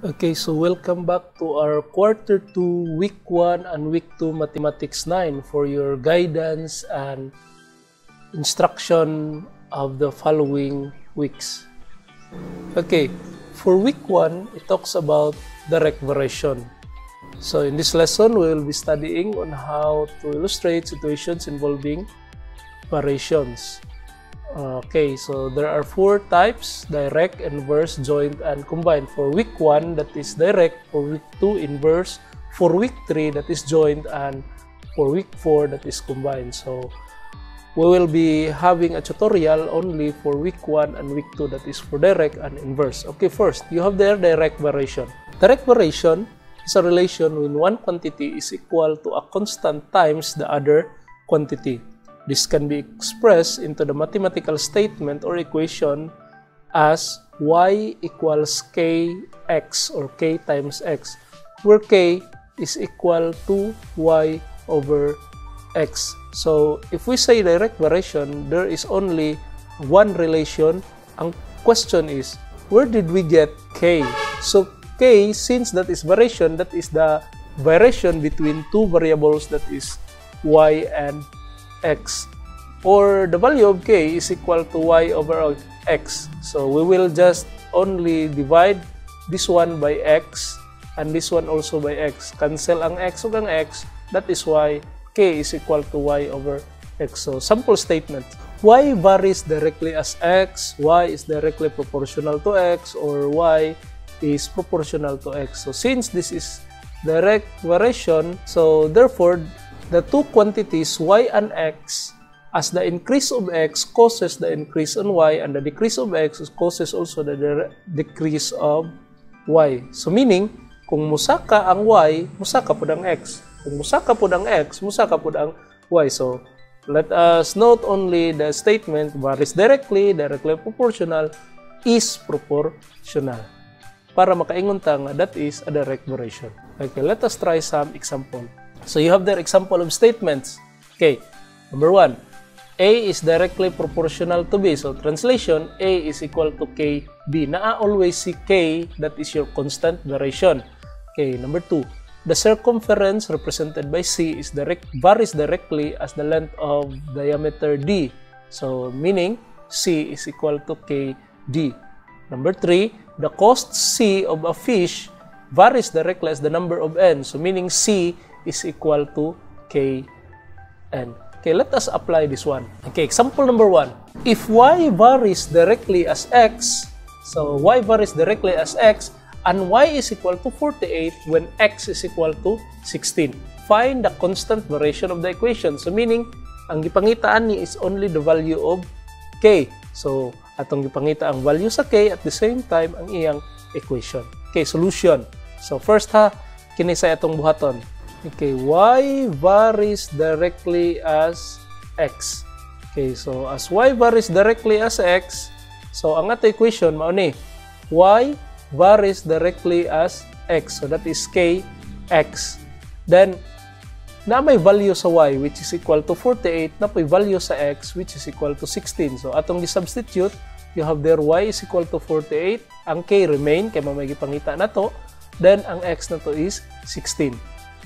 Okay, so welcome back to our quarter 2, week 1 and week 2 mathematics 9 for your guidance and instruction of the following weeks. Okay, for week 1, it talks about direct variation. So in this lesson, we will be studying on how to illustrate situations involving variations. Okay, so there are 4 types: direct, inverse, joint, and combined. For week 1, that is direct. For week 2, inverse. For week 3, that is joint. And for week 4, that is combined. So we will be having a tutorial only for week 1 and week 2, that is for direct and inverse. Okay, first, you have their direct variation. Direct variation is a relation when one quantity is equal to a constant times the other quantity. This can be expressed into the mathematical statement or equation as y equals kx or k times x, where k is equal to y over x. So if we say direct variation, there is only one relation. Ang question is, where did we get k? So k, since that is variation, that is the variation between two variables, that is y and x, or the value of k is equal to y over x. So we will just only divide this one by x and this one also by x. Cancel ang x ug ang x, that is why k is equal to y over x. So sample statement: y varies directly as x, y is directly proportional to x, or y is proportional to x. So since this is direct variation, so therefore the two quantities y and x, as the increase of x causes the increase on y, and the decrease of x causes also the decrease of y. So meaning, kung musaka ang y, musaka po ang x. Kung musaka po ang x, musaka po ang y. So let us note only the statement varies directly, directly proportional, is proportional, para makaingon ta nga that is a direct variation. Okay, let us try some example. So you have their example of statements. Okay, number 1, A is directly proportional to B. So translation, A is equal to KB. Naa always see K, that is your constant variation. Okay, number 2, the circumference represented by C is varies directly as the length of diameter D. So meaning, C is equal to KD. Number 3, the cost C of a fish varies directly as the number of N. So meaning, C is equal to Kn. Okay, let us apply this one. Okay, example number 1. If y varies directly as x, so y varies directly as x, and y is equal to 48 when x is equal to 16. Find the constant variation of the equation. So meaning, ang gipangitaan ni is only the value of k. So atong gipangita ang value sa k at the same time ang iyang equation. Okay, solution. So first ha, kini sa atong buhaton. Okay, y varies directly as x. Okay, so as y varies directly as x, so ang ato equation mao ni y varies directly as x. So that is kx. Then na may value sa y which is equal to 48, na may value sa x which is equal to 16. So atong gi-substitute, you have there y is equal to 48, ang k remain kay may gipangita na to, then ang x na to is 16.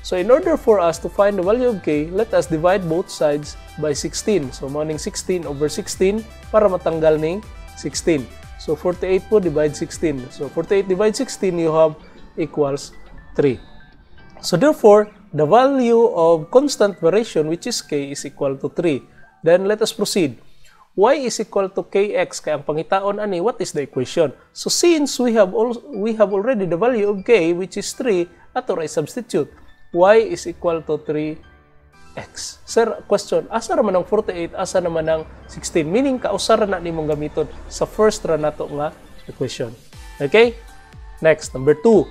So in order for us to find the value of k, let us divide both sides by 16. So mao ning 16 over 16 para matanggal ning 16. So 48 po divide 16. So 48 divide 16, you have equals 3. So therefore, the value of constant variation, which is k, is equal to 3. Then let us proceed. Y is equal to kx, kaya ang pangitaon ani, what is the equation? So since we have already the value of k, which is 3, ato ra substitute. Y is equal to 3x. Sir, question, asa naman ang 48, asa naman ang 16? Meaning, kausara na nimong gamiton sa first ra nato nga equation. Okay? Next, number 2.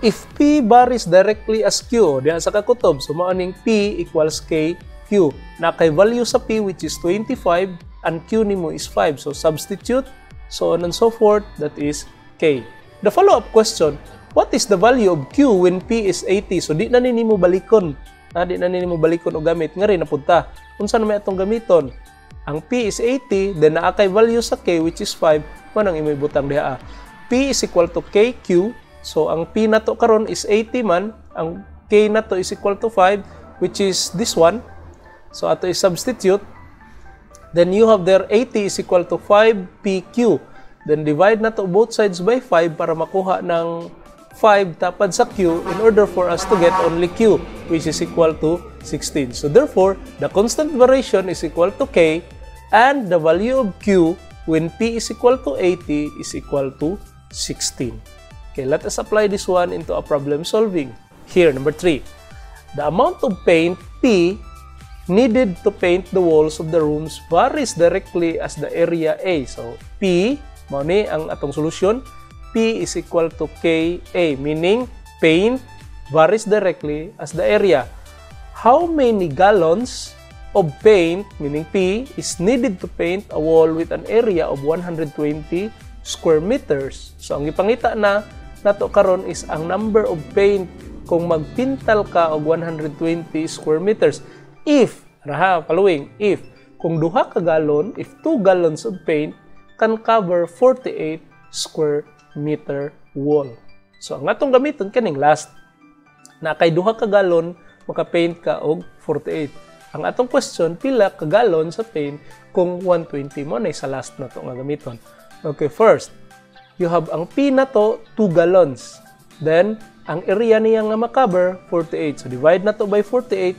If P varies directly as Q, diyan sa kakutob, so maaning P equals KQ. Na kay value sa P which is 25 and Q nimo is 5. So substitute, so on and so forth, that is K. The follow-up question, what is the value of Q when P is 80? So di na ninimo balikon. Di na ninimo balikon o gamit. Nga rin napunta. Unsa na may atong gamiton? Ang P is 80, then naakay value sa K which is 5, manang imoy butang diha. P is equal to KQ. So ang P na to karon is 80 man, ang K na to is equal to 5, which is this one. So ato is substitute. Then you have there 80 is equal to 5PQ. Then divide na to both sides by 5 para makuha ng 5 tapad sa Q in order for us to get only Q, which is equal to 16. So therefore, the constant variation is equal to K, and the value of Q when P is equal to 80 is equal to 16. Okay, let us apply this one into a problem solving. Here, number 3. The amount of paint P needed to paint the walls of the rooms varies directly as the area A. So P, mao ni ang atong solution, P is equal to KA, meaning paint varies directly as the area. How many gallons of paint, meaning P, is needed to paint a wall with an area of 120 square meters? So ang ipangita na nato karon is ang number of paint kung magpintal ka og 120 square meters. If, following, if kung duha ka galon, if 2 gallons of paint can cover 48 square meter wall. So ang atong gamiton kaning last na kay duha ka galon makapaint ka og 48. Ang atong question, pila ka galon sa paint kung 120 mo na sa last na to nga gamiton. Okay, first, you have ang P na to 2 gallons. Then ang area niya nga ma-cover 48. So divide na to by 48.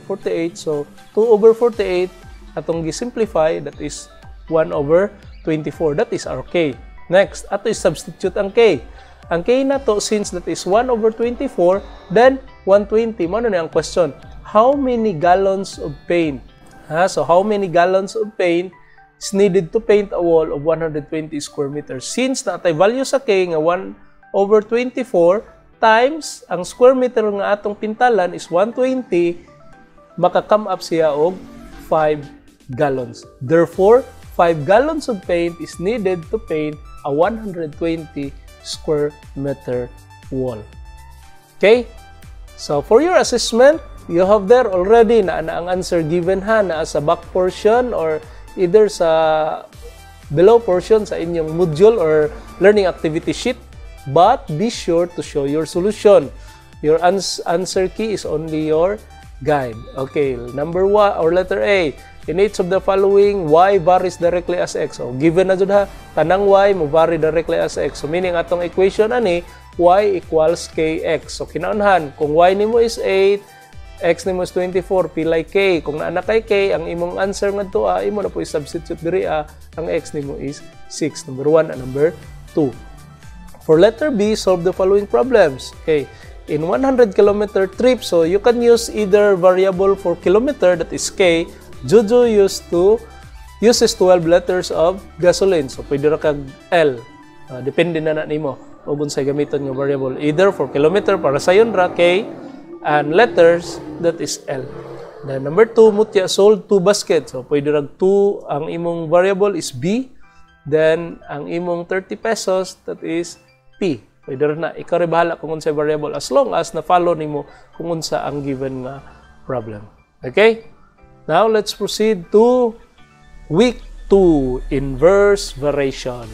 So 2/48 atong gi-simplify, that is 1/24. That is our K. Next, ato is substitute ang K. Ang K na to, since that is 1/24, then 120. Mano na ang question? How many gallons of paint? So how many gallons of paint is needed to paint a wall of 120 square meters? Since na atay value sa K nga 1/24, times ang square meter nga atong pintalan is 120, maka-come up siya og 5 gallons. Therefore, 5 gallons of paint is needed to paint a 120 square meter wall. Okay? So for your assessment, you have there already na ang answer given na sa back portion or either sa below portion sa inyong module or learning activity sheet. But be sure to show your solution. Your answer key is only your guide. Okay, number 1 or letter A. In each of the following, Y varies directly as X. So given na jud ha, tanang Y mo vary directly as X. So meaning atong equation ani, Y equals KX. So kinaunhan, kung Y nimo is 8, X nimo is 24, pilay K. Kung naa na kay K, ang imong answer ngadto imo na po i-substitute diri ang X nimo is 6. Number 1 and number 2. For letter B, solve the following problems. Okay, in 100-kilometer trip, so you can use either variable for kilometer, that is K. Juju uses 12 liters of gasoline. So pwede ra kag L. Depende na nimo o unsay gamiton nga variable. Either for kilometer, para sayon ra K, and letters, that is L. Then number 2, mutya sold 2 baskets. So pwede ra 2, ang imong variable is B. Then ang imong 30 pesos, that is P. Pwede rin na, ikaw rin bahala kung unsa variable as long as na-follow nimo kung unsa ang given nga problem. Okay? Now, let's proceed to week 2, inverse variation.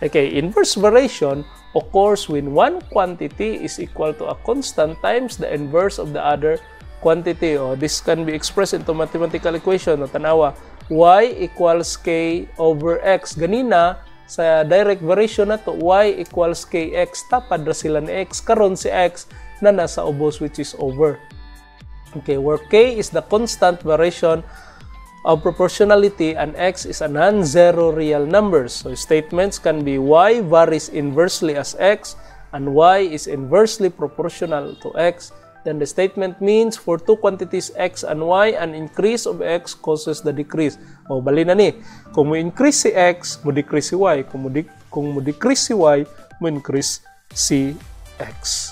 Okay, inverse variation occurs when one quantity is equal to a constant times the inverse of the other quantity. Or this can be expressed into mathematical equation. O tanawa, Y equals K over X. Ganina, sa direct variation na to, Y equals KX, tapad ra sila ni X, karon si X na nasa ubos, which is over. Okay, where K is the constant variation of proportionality and X is a non-zero real number. So statements can be Y varies inversely as X and Y is inversely proportional to X. Then the statement means for two quantities X and Y, an increase of X causes the decrease. O, bali na ni. Kung mo-increase si X, mo-decrease si Y. Kung mo-decrease si Y, mo-increase si X.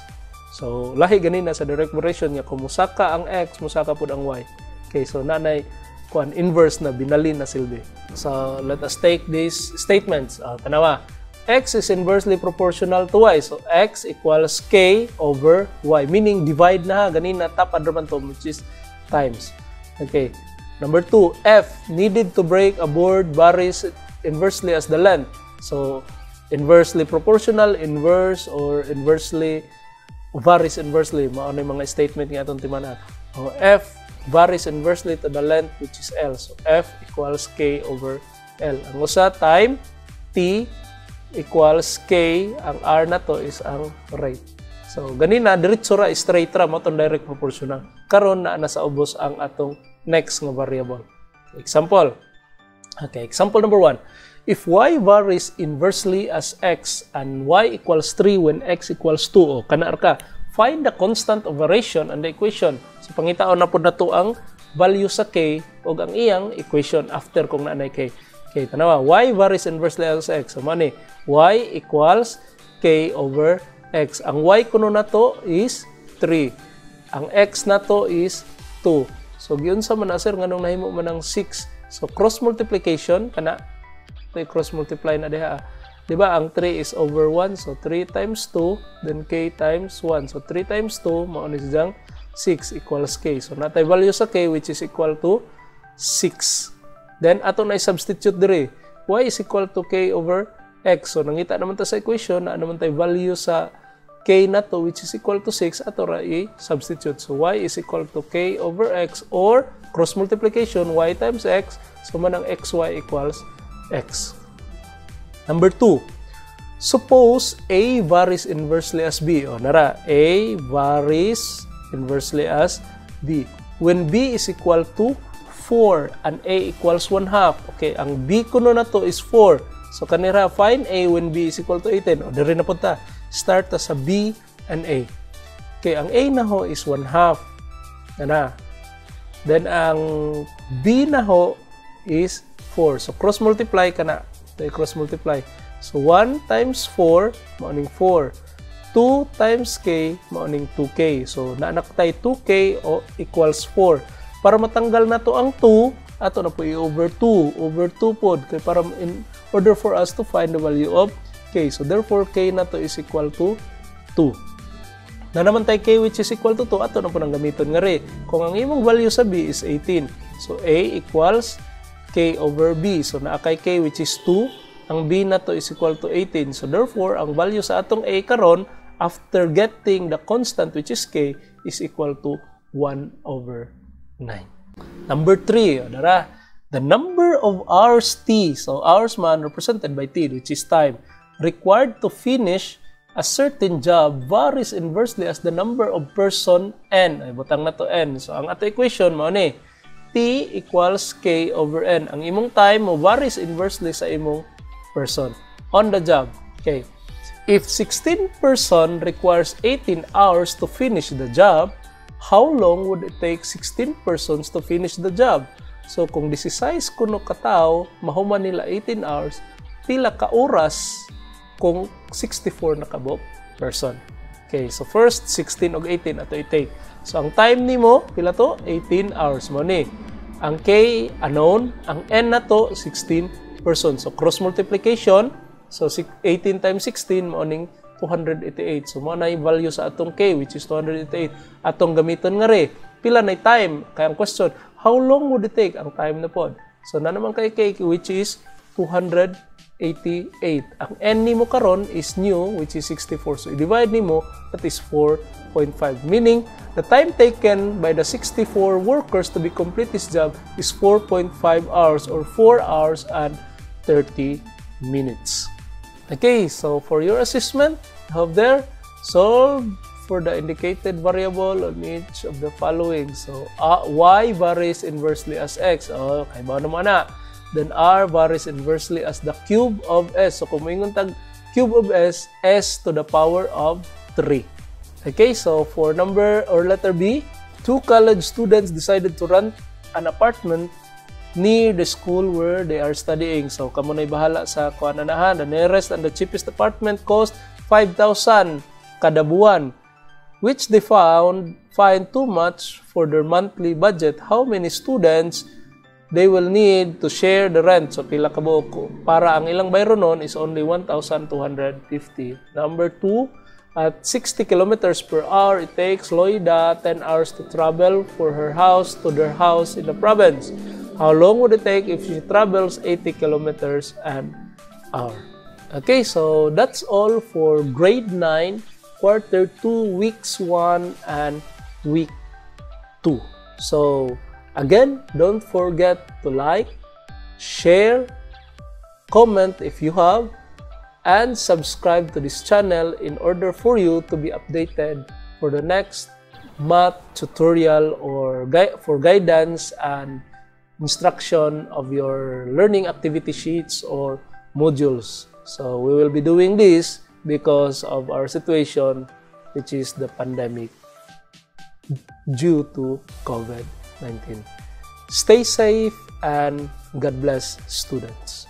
So, lahi ganina sa direct variation niya. Kung musaka ang X, musaka po ang Y. Okay, so nanay, kuan inverse na, binali na silbi. So, let us take these statements. Tanawa. X is inversely proportional to Y. So, X equals K over Y. Meaning, divide na. Ganina, tapad naman to, which is times. Okay. Number 2, F needed to break a board varies inversely as the length. So, inversely proportional, inverse, or inversely varies inversely. Maano yung mga statement nga itong timanan. So, F varies inversely to the length, which is L. So, F equals K over L. Ang usa, time T equals K. Ang R na to is ang rate. So, ganina, diretso ra, straight ra, mo itong direct proportional. Karon na nasa ubos ang atong next nga variable. Example. Okay, example number 1. If y varies inversely as x and y equals 3 when x equals 2, o kanar ka, find the constant of variation and the equation. So, pangitaon na po na to ang value sa k o ang iyang equation after kung naanay k. Okay, tanawa, y varies inversely as x. So, mani, y equals k over x. Ang y kuno na to is 3. Ang x na to is 2. So, giyon sa manasir, nganong nahimo man ang 6. So, cross multiplication, kana, cross-multiply na diha. Diba, ang 3 is over 1. So, 3 times 2, then k times 1. So, 3 times 2, maunis diyang 6 equals k. So, natay value sa k, which is equal to 6. Then, ato na i-substitute diri. Y is equal to k over x. So, nangita naman ta sa equation, na naman tayo value sa k na to, which is equal to 6, ato ra i-substitute. So, y is equal to k over x, or cross-multiplication, y times x, so man ang xy equals x. Number 2, suppose A varies inversely as B. O, nara, A varies inversely as B. When B is equal to 4 and A equals 1/2. Okay, ang B kuno na to is 4. So, kanira, find A when B is equal to 18. O, dari na po ta. Start ta sa B and A. Okay, ang A na ho is 1/2. Nara. Then, ang B na ho is 4. So, cross-multiply ka na. Okay, cross-multiply. So, 1 times 4, mauning 4. 2 times k, mauning 2k. So, naanaktay 2k o equals 4. Para matanggal na to ang 2, ato na po i-over 2. Over 2 po. Okay, para in order for us to find the value of k. So, therefore, k na to is equal to 2. Na naman tayo k which is equal to 2, ato na po nang gamiton nga rin. Kung ang imong value sa b is 18. So, a equals k over b. So, naakay k which is 2. Ang b na to is equal to 18. So, therefore, ang value sa atong a karon after getting the constant which is k is equal to 1 over 9. Number 3, dara, the number of hours t, so hours man represented by t, which is time, required to finish a certain job varies inversely as the number of person n. Ay, butang na to n. So, ang ato equation, mauni, t equals k over n. Ang imong time mo varies inversely sa imong person on the job. Okay. If 16 person requires 18 hours to finish the job, how long would it take 16 persons to finish the job? So, kung 16 kuno katao, mahuman nila 18 hours, pila ka oras kung 64 na kabok person. Okay. So, first, 16 o 18 ato i-take. So, ang time ni mo, pila to? 18 hours mo ni. Ang k, unknown. Ang n na to, 16 persons. So, cross-multiplication. So, 18 times 16, mauning 288. So, muna yung value sa atong k, which is 288. Atong gamiton nga rin. Pila na time. Kaya ang question, how long would it take? Ang time na po. So, na naman kay k, which is 288. Ang n ni mo karon is new, which is 64. So, i-divide ni mo, that is 4.5. Meaning, the time taken by the 64 workers to be complete this job is 4.5 hours or 4 hours and 30 minutes. Okay, so for your assessment, you have there, solve for the indicated variable on each of the following. So, y varies inversely as x. Oh, kay ba naman na? Then, r varies inversely as the cube of s. So, kung maingon tag cube of s, s to the power of 3. Okay, so for number or letter B, 2 college students decided to rent an apartment near the school where they are studying. So, kamo na'y bahala sa kuananahan. The nearest and the cheapest apartment cost 5,000 kada buwan, which they find too much for their monthly budget. How many students they will need to share the rent? So, pila ka buko. Para ang ilang bayro nun is only 1,250. Number 2, at 60 kilometers per hour, it takes Loida 10 hours to travel from her house to their house in the province. How long would it take if she travels 80 kilometers an hour? Okay, so that's all for grade 9, quarter 2, weeks 1 and week 2. So again, don't forget to like, share, comment if you have, and subscribe to this channel in order for you to be updated for the next math tutorial or for guidance and instruction of your learning activity sheets or modules. So we will be doing this because of our situation, which is the pandemic due to COVID-19. Stay safe and God bless, students.